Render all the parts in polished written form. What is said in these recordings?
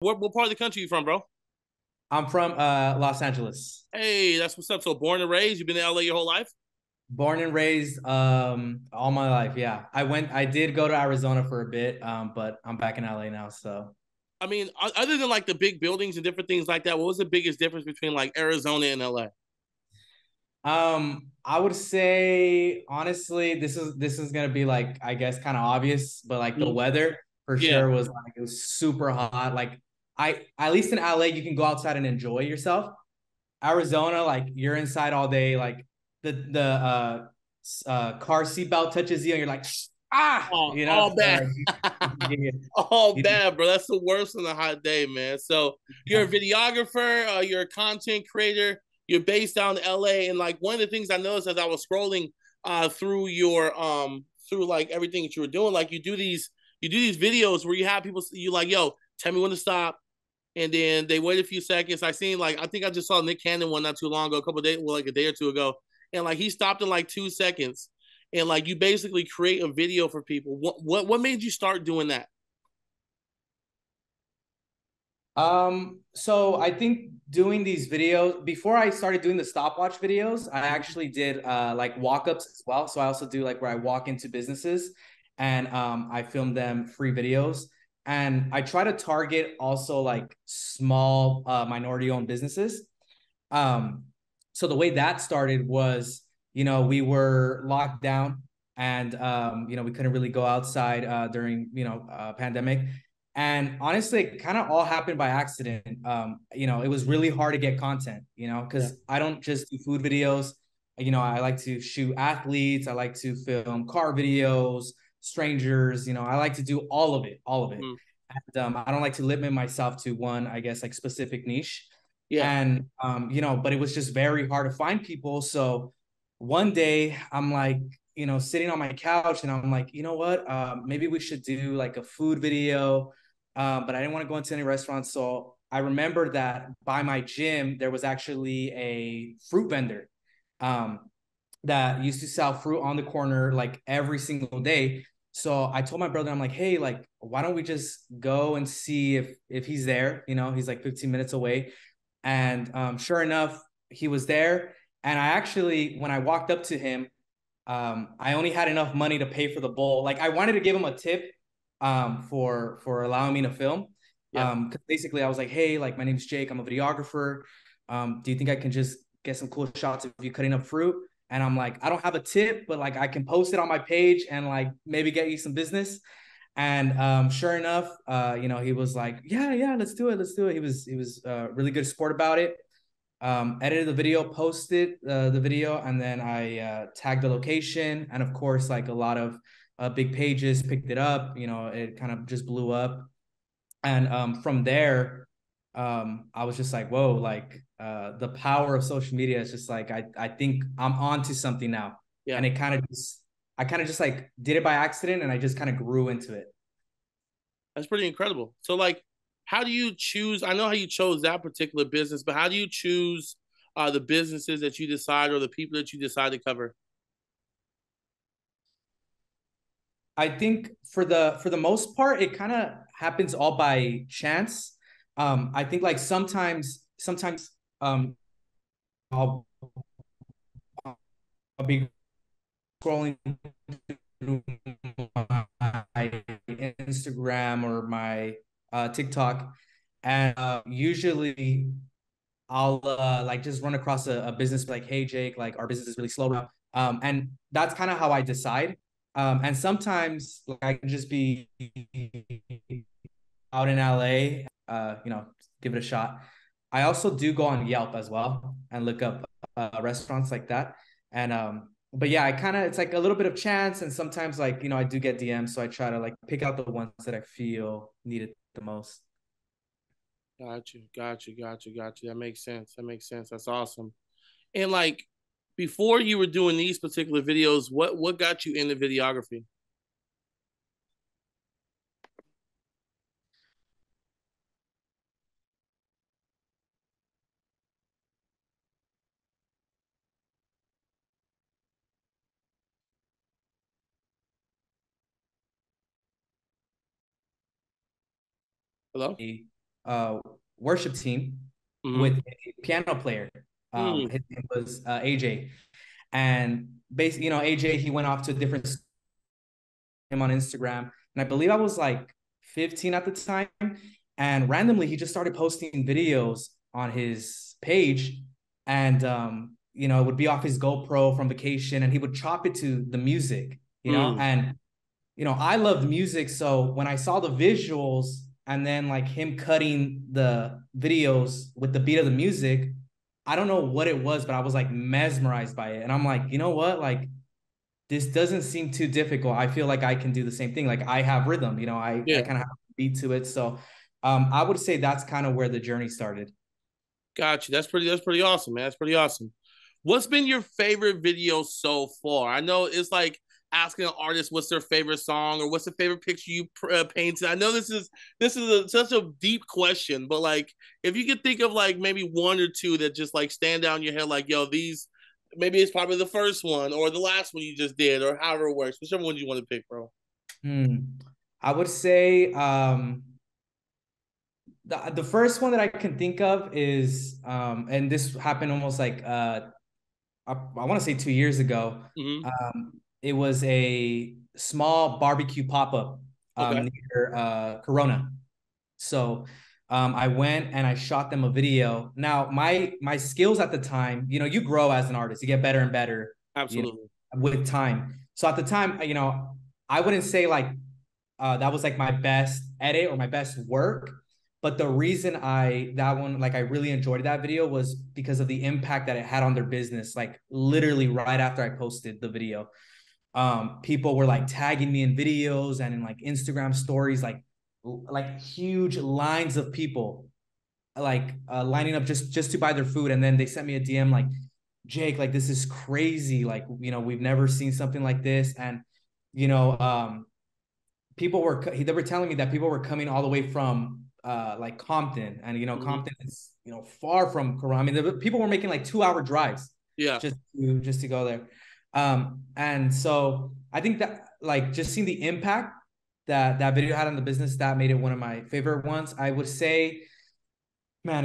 What part of the country you from, bro? I'm from Los Angeles. Hey, that's what's up. So born and raised, you've been in LA your whole life? Born and raised all my life, yeah. I did go to Arizona for a bit, but I'm back in LA now, so. I mean, other than like the big buildings and different things like that, what was the biggest difference between like Arizona and LA? I would say, honestly, this is going to be like, I guess, kind of obvious, but like the weather for sure was like, it was super hot. Like at least in LA, you can go outside and enjoy yourself. Arizona, like you're inside all day. Like the car seatbelt touches you and you're like, you know, all bad. All bad, bro. That's the worst on a hot day, man. So you're a videographer, you're a content creator. You're based down in LA, and like one of the things I noticed as I was scrolling through your through like everything that you were doing, like you do these videos where you have people, you like, yo, tell me when to stop, and then they wait a few seconds. I think I just saw Nick Cannon one not too long ago, a day or two ago, and like he stopped in like 2 seconds, and like you basically create a video for people. What made you start doing that? So I think doing these videos, before I started doing the stopwatch videos, I actually did like walk-ups as well. So I also do like where I walk into businesses and I film them free videos. And I try to target also like small minority-owned businesses. So the way that started was, you know, we were locked down and, you know, we couldn't really go outside during, you know, pandemic. And honestly, it kind of all happened by accident. You know, it was really hard to get content, you know, because I don't just do food videos. You know, I like to shoot athletes. I like to film car videos, strangers. You know, I like to do all of it. And, I don't like to limit myself to one, I guess, like specific niche. Yeah. And, you know, but it was just very hard to find people. So one day I'm like, you know, sitting on my couch and I'm like, you know what, maybe we should do like a food video. But I didn't want to go into any restaurants. So I remember that by my gym, there was actually a fruit vendor that used to sell fruit on the corner, like every single day. So I told my brother, I'm like, hey, like, why don't we just go and see if he's there? You know, he's like 15 minutes away. And sure enough, he was there. And I actually, when I walked up to him, I only had enough money to pay for the bowl. Like I wanted to give him a tip, for allowing me to film. Cause basically I was like, hey, like my name's Jake, I'm a videographer. Do you think I can just get some cool shots of you cutting up fruit? And I'm like, I don't have a tip, but like I can post it on my page and like maybe get you some business. And, sure enough, you know, he was like, yeah, let's do it. Let's do it. He was really good sport about it. Edited the video, posted the video, and then I tagged the location. And of course, like a lot of big pages picked it up, you know, it kind of just blew up. And from there, I was just like, whoa, like the power of social media is just like, I think I'm onto something now. Yeah. And it kind of just, I kind of just like did it by accident and I just kind of grew into it. That's pretty incredible. So like, how do you choose? I know how you chose that particular business, but how do you choose the businesses that you decide or the people that you decide to cover? I think for the most part, it kind of happens all by chance. I think like sometimes I'll be scrolling through my Instagram or my TikTok, and usually I'll like just run across a business like, hey Jake, like our business is really slow now, and that's kind of how I decide. And sometimes like, I can just be out in LA, you know, give it a shot. I also do go on Yelp as well and look up restaurants like that, and but yeah, I kind of, it's like a little bit of chance, and sometimes like, you know, I do get DMs, so I try to like pick out the ones that I feel needed the most. Got you. That makes sense. That's awesome. And like before you were doing these particular videos, what got you into videography? Hello? worship team with a piano player. His name was AJ. And basically, you know, AJ, he went off to different him on Instagram. And I believe I was like 15 at the time. And randomly, he just started posting videos on his page. And, you know, it would be off his GoPro from vacation, and he would chop it to the music, you know, and, you know, I loved music. So when I saw the visuals and then like him cutting the videos with the beat of the music, I don't know what it was, but I was like mesmerized by it. And I'm like, you know what? Like, this doesn't seem too difficult. I feel like I can do the same thing. Like I have rhythm, you know, I kind of have a beat to it. So I would say that's kind of where the journey started. Gotcha. That's pretty awesome, man. That's pretty awesome. What's been your favorite video so far? I know it's like asking an artist what's their favorite song or what's the favorite picture you painted. I know this is such a deep question, but like if you could think of like maybe one or two that just like stand out in your head, like, yo, these, maybe it's probably the first one or the last one you just did, or however it works, whichever one you want to pick, bro. I would say the first one that I can think of is, and this happened almost like, I want to say 2 years ago. It was a small barbecue pop-up near Corona. So I went and I shot them a video. Now, my skills at the time, you know, you grow as an artist. You get better and better. Absolutely. You know, with time. So at the time, you know, I wouldn't say like that was like my best edit or my best work. But the reason I really enjoyed that video was because of the impact that it had on their business. Like literally right after I posted the video, people were like tagging me in videos and in like Instagram stories, like huge lines of people like lining up just to buy their food. And then they sent me a DM like, Jake, like, this is crazy. Like, you know, we've never seen something like this. And, you know, they were telling me that people were coming all the way from, like Compton, and you know Compton is, you know, far from Corona. I mean, people were making like 2-hour drives, just to go there. And so I think that like just seeing the impact that video had on the business, that made it one of my favorite ones. I would say, man,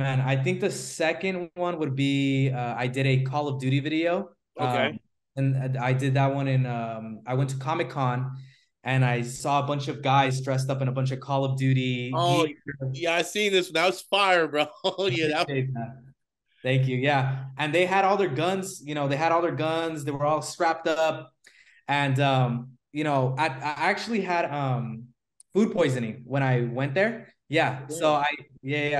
I think the second one would be I did a Call of Duty video. Okay, and I did that one in I went to Comic-Con. And I saw a bunch of guys dressed up in a bunch of Call of Duty. Oh, yeah, I seen this one. That was fire, bro. Thank you. Yeah. And they had all their guns. You know, they had all their guns. They were all strapped up. And, you know, I actually had food poisoning when I went there. Yeah. So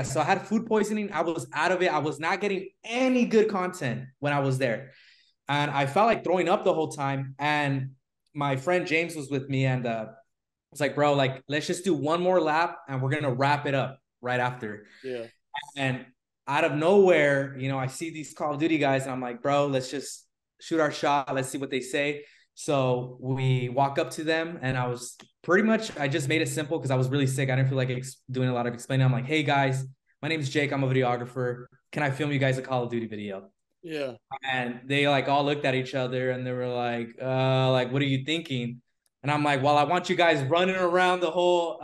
So I had food poisoning. I was out of it. I was not getting any good content when I was there. And I felt like throwing up the whole time. And my friend James was with me, and I was like, bro, like, let's just do one more lap and we're going to wrap it up right after. Yeah. And out of nowhere, you know, I see these Call of Duty guys and I'm like, bro, let's just shoot our shot. Let's see what they say. So we walk up to them, and I was I just made it simple because I was really sick. I didn't feel like doing a lot of explaining. I'm like, hey guys, my name is Jake. I'm a videographer. Can I film you guys a Call of Duty video? Yeah. And they like all looked at each other and they were like, what are you thinking? And I'm like, well, I want you guys running around the whole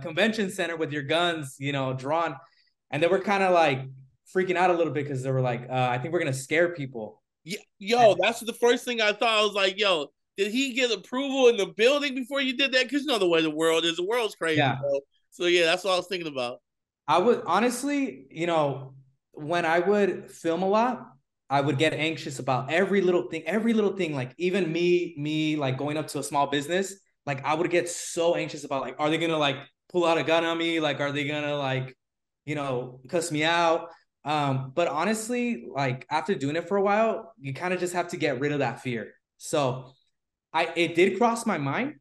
convention center with your guns, you know, drawn. And they were kind of like freaking out a little bit because they were like, I think we're going to scare people. Yeah. Yo, that's the first thing I thought. I was like, yo, did he get approval in the building before you did that? Because you know the way the world is. The world's crazy. Yeah. Bro. So, yeah, that's what I was thinking about. I would honestly, you know, when I would film a lot, I would get anxious about every little thing, like even me, like going up to a small business, like I would get so anxious about like, are they going to like pull out a gun on me? Like, are they going to like, you know, cuss me out? But honestly, like after doing it for a while, you kind of just have to get rid of that fear. So it did cross my mind,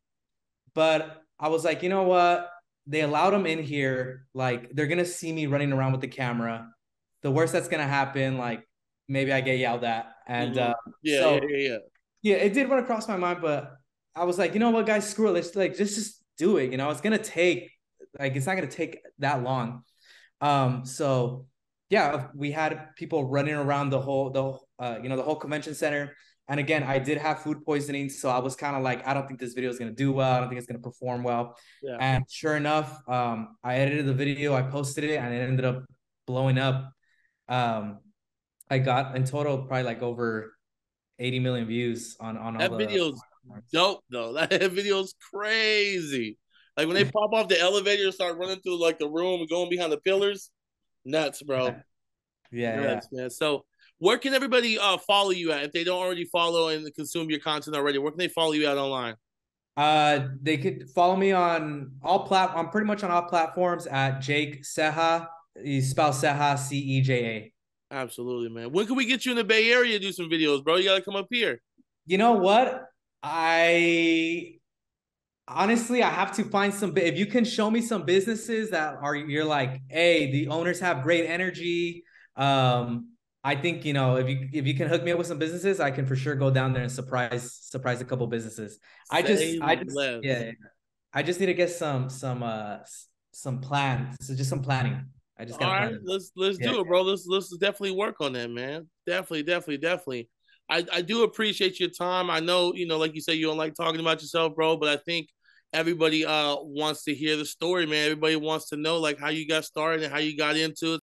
but I was like, you know what? They allowed them in here. Like they're going to see me running around with the camera. The worst that's going to happen, like, maybe I get yelled at. And it did run across my mind, but I was like, you know what, guys, screw it. Let's like, just do it. You know, it's not going to take that long. So yeah, we had people running around the whole convention center. And again, I did have food poisoning, so I was kind of like, I don't think this video is going to do well. I don't think it's going to perform well. Yeah. And sure enough, I edited the video, I posted it, and it ended up blowing up. I got in total probably like over 80 million views on all the videos. Dope though. That video's crazy. Like when they pop off the elevator, start running through like the room and going behind the pillars. Nuts, bro. Yeah, nuts, yeah. Man. So where can everybody follow you at if they don't already follow and consume your content already? Where can they follow you at online? They could follow me on all I'm pretty much on all platforms at Jake Seja. You spell Seja C-E-J-A. Absolutely, man. When can we get you in the Bay Area to do some videos, bro? You gotta come up here. You know what? Honestly, I have to find some. If you can show me some businesses that are, you're like, hey, the owners have great energy. I think, you know, if you can hook me up with some businesses, I can for sure go down there and surprise a couple businesses. I just need to get some plans. So just some planning. I just got. All right, let's do it, bro. Let's definitely work on that, man. Definitely. I do appreciate your time. I know, you know, like you say, you don't like talking about yourself, bro, but I think everybody wants to hear the story, man. Everybody wants to know, like, how you got started and how you got into